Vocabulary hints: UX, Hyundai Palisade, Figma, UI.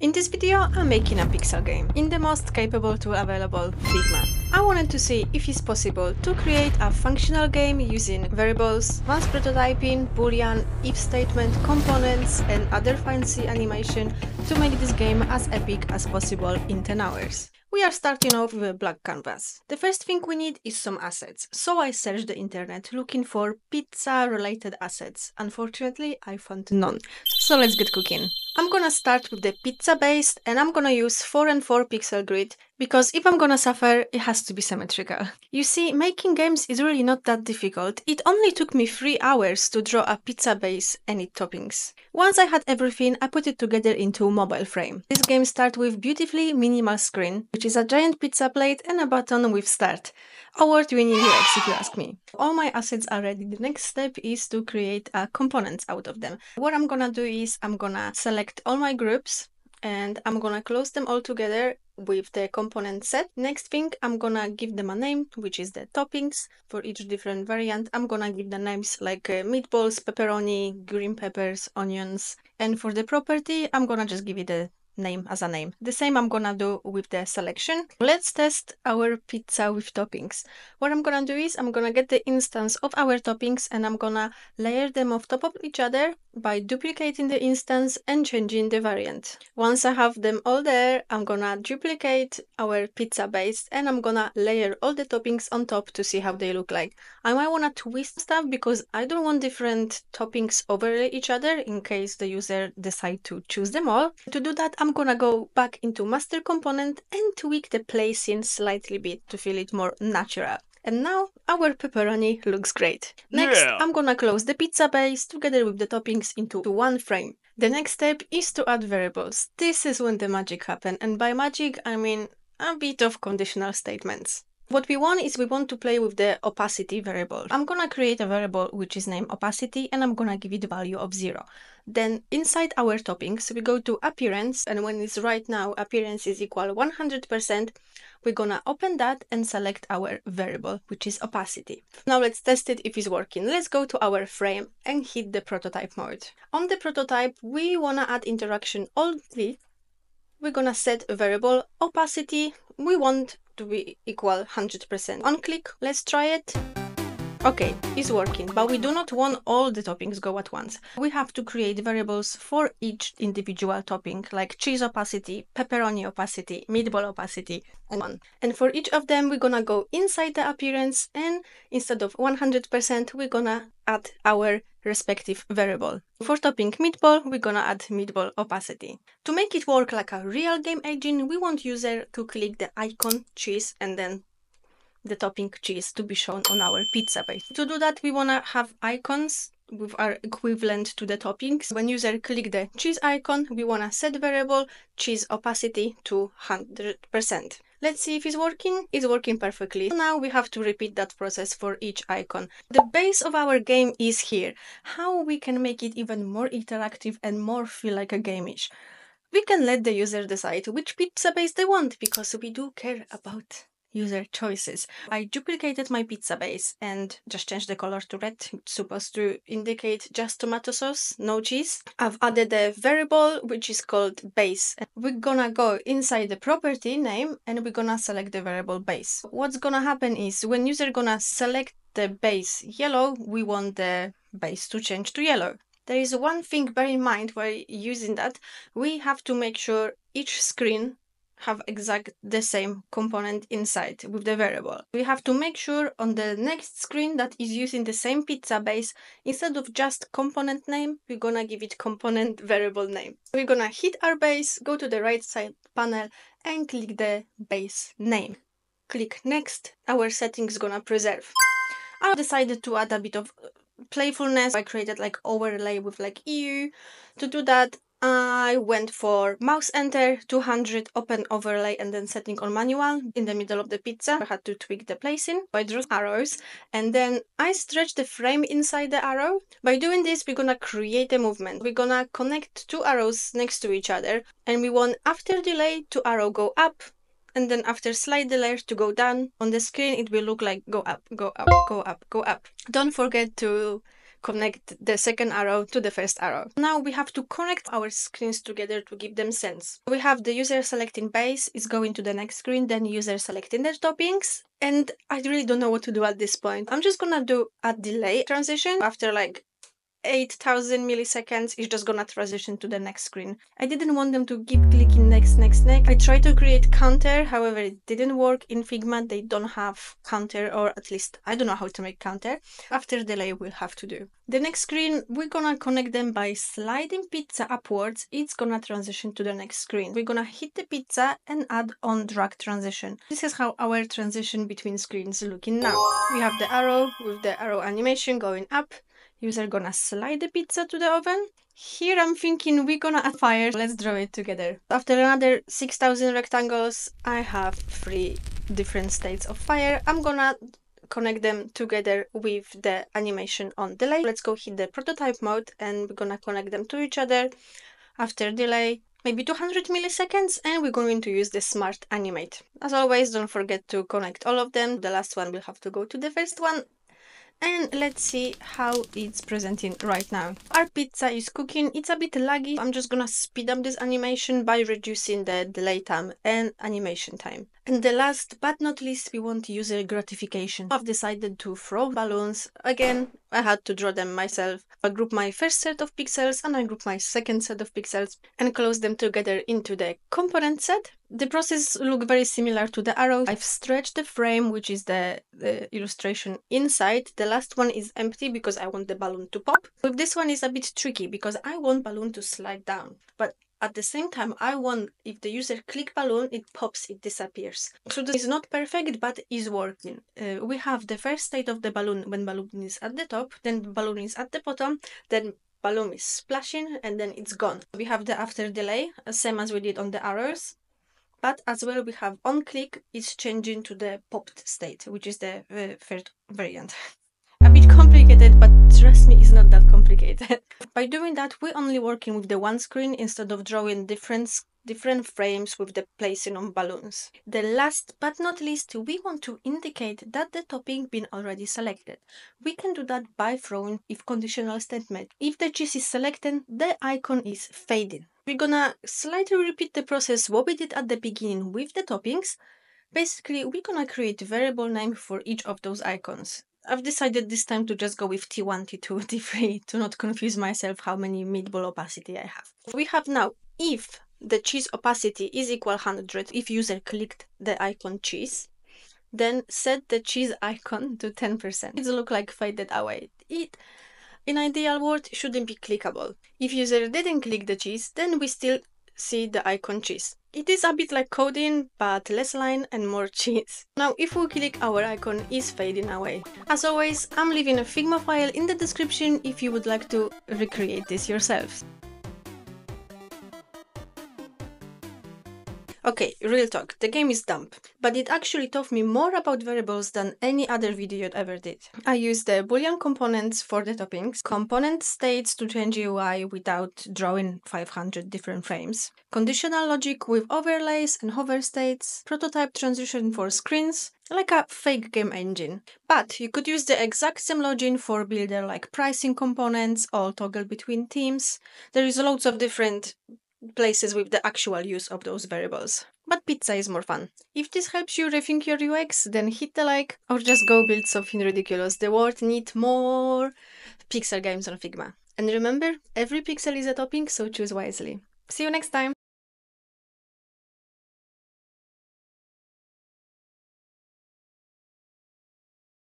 In this video, I'm making a pixel game in the most capable tool available, Figma. I wanted to see if it's possible to create a functional game using variables, mass prototyping, boolean, if statement, components and other fancy animation to make this game as epic as possible in 10 hours. We are starting off with a black canvas. The first thing we need is some assets, so I searched the internet looking for pizza-related assets. Unfortunately, I found none, so let's get cooking. I'm gonna start with the pizza base and I'm gonna use 4 and 4 pixel grid because if I'm gonna suffer, it has to be symmetrical. You see, making games is really not that difficult. It only took me 3 hours to draw a pizza base and its toppings. Once I had everything, I put it together into a mobile frame. This game starts with beautifully minimal screen, which is a giant pizza plate and a button with start. Award-winning UX if you ask me. All my assets are ready. The next step is to create components out of them. What I'm gonna do is I'm gonna select all my groups and I'm gonna close them all together with the component set. Next thing, I'm gonna give them a name, which is the toppings. For each different variant, I'm gonna give the names like meatballs, pepperoni, green peppers, onions, and for the property I'm gonna just give it a name as a name. The same I'm gonna do with the selection. Let's test our pizza with toppings. What I'm gonna do is I'm gonna get the instance of our toppings and I'm gonna layer them on top of each other by duplicating the instance and changing the variant. Once I have them all there, I'm gonna duplicate our pizza base and I'm gonna layer all the toppings on top to see how they look like. I might wanna twist stuff because I don't want different toppings overlay each other in case the user decides to choose them all. To do that, I'm gonna go back into master component and tweak the placing slightly bit to feel it more natural. And now our pepperoni looks great. Next, I'm gonna close the pizza base together with the toppings into one frame. The next step is to add variables. This is when the magic happens, and by magic I mean a bit of conditional statements. What we want is we want to play with the opacity variable. I'm gonna create a variable which is named opacity and I'm gonna give it a value of 0. Then inside our toppings we go to appearance, and when it's right now appearance is equal 100%, we're gonna open that and select our variable which is opacity. Now let's test it if it's working. Let's go to our frame and hit the prototype mode. On the prototype we wanna add interaction only. We're gonna set a variable opacity. We want to be equal 100%. On click, let's try it. Okay, it's working, but we do not want all the toppings go at once. We have to create variables for each individual topping, like cheese opacity, pepperoni opacity, meatball opacity, and on. And for each of them, we're gonna go inside the appearance and instead of 100%, we're gonna add our respective variable. For topping meatball, we're gonna add meatball opacity. To make it work like a real game engine, we want user to click the icon cheese and then the topping cheese to be shown on our pizza base. To do that, we wanna have icons with our equivalent to the toppings. When user click the cheese icon, we wanna set variable cheese opacity to 100%. Let's see if it's working. It's working perfectly. Now we have to repeat that process for each icon. The base of our game is here. How we can make it even more interactive and more feel like a game-ish? We can let the user decide which pizza base they want because we do care about user choices. I duplicated my pizza base and just changed the color to red. It's supposed to indicate just tomato sauce, no cheese. I've added a variable which is called base. We're gonna go inside the property name and we're gonna select the variable base. What's gonna happen is when user gonna select the base yellow, we want the base to change to yellow. There is one thing bear in mind while using that. We have to make sure each screen have exact the same component inside with the variable. We have to make sure on the next screen that is using the same pizza base, instead of just component name, we're gonna give it component variable name. We're gonna hit our base, go to the right side panel and click the base name. Click next, our settings gonna preserve. I decided to add a bit of playfulness. I created like overlay with like EU. To do that, I went for mouse enter, 200, open overlay and then setting on manual in the middle of the pizza. I had to tweak the placing. I drew arrows and then I stretched the frame inside the arrow. By doing this, we're gonna create a movement. We're gonna connect two arrows next to each other and we want after delay to arrow go up and then after slide delay to go down. On the screen, it will look like go up, go up, go up, go up. Don't forget to connect the second arrow to the first arrow. Now we have to connect our screens together to give them sense. We have the user selecting base, it's going to the next screen, then user selecting their toppings. And I really don't know what to do at this point. I'm just gonna do a delay transition. After like 8,000 milliseconds, it's just gonna transition to the next screen. I didn't want them to keep clicking next. I tried to create counter, however it didn't work. In Figma they don't have counter, or at least I don't know how to make counter. After delay we'll have to do. The next screen, we're gonna connect them by sliding pizza upwards. It's gonna transition to the next screen. We're gonna hit the pizza and add on drag transition. This is how our transition between screens is looking now. We have the arrow with the arrow animation going up. User gonna slide the pizza to the oven. Here I'm thinking we're gonna add fire. Let's draw it together. After another 6,000 rectangles, I have 3 different states of fire. I'm gonna connect them together with the animation on delay. Let's go hit the prototype mode and we're gonna connect them to each other. After delay, maybe 200 milliseconds, and we're going to use the smart animate. As always, don't forget to connect all of them. The last one will have to go to the first one. And let's see how it's presenting right now. Our pizza is cooking. It's a bit laggy. I'm just gonna speed up this animation by reducing the delay time and animation time. And the last but not least, we want user gratification. I've decided to throw balloons. Again, I had to draw them myself. I group my first set of pixels and I group my second set of pixels and close them together into the component set. The process looks very similar to the arrow. I've stretched the frame, which is the illustration inside. The last one is empty because I want the balloon to pop. With this one is a bit tricky because I want balloon to slide down, but at the same time, I want if the user click balloon, it pops, it disappears. So this is not perfect, but is working. We have the first state of the balloon when balloon is at the top, then balloon is at the bottom, then balloon is splashing, and then it's gone. We have the after delay, same as we did on the arrows. But as well, we have on click, it's changing to the popped state, which is the third variant. A bit complicated, but trust me, it's not that complicated. By doing that, we're only working with the one screen instead of drawing different frames with the placing on balloons. The last but not least, we want to indicate that the topping been already selected. We can do that by throwing if conditional statement. If the cheese is selected, the icon is fading. We're gonna slightly repeat the process what we did at the beginning with the toppings. Basically, we're gonna create a variable name for each of those icons. I've decided this time to just go with T1, T2, T3 to not confuse myself how many meatball opacity I have. We have now if the cheese opacity is equal 100, if user clicked the icon cheese, then set the cheese icon to 10%. It looks like faded away. It, in ideal world, shouldn't be clickable. If user didn't click the cheese, then we still see the icon cheese. It is a bit like coding, but less line and more cheese. Now, if we click, our icon is fading away. As always, I'm leaving a Figma file in the description if you would like to recreate this yourselves. Okay, real talk, the game is dumb, but it actually taught me more about variables than any other video ever did. I used the Boolean components for the toppings, component states to change UI without drawing 500 different frames, conditional logic with overlays and hover states, prototype transition for screens, like a fake game engine. But you could use the exact same logic for builder like pricing components or toggle between teams. There is lots of different places with the actual use of those variables. But pizza is more fun. If this helps you rethink your UX, then hit the like or just go build something ridiculous. The world needs more pixel games on Figma. And remember, every pixel is a topping, so choose wisely. See you next time!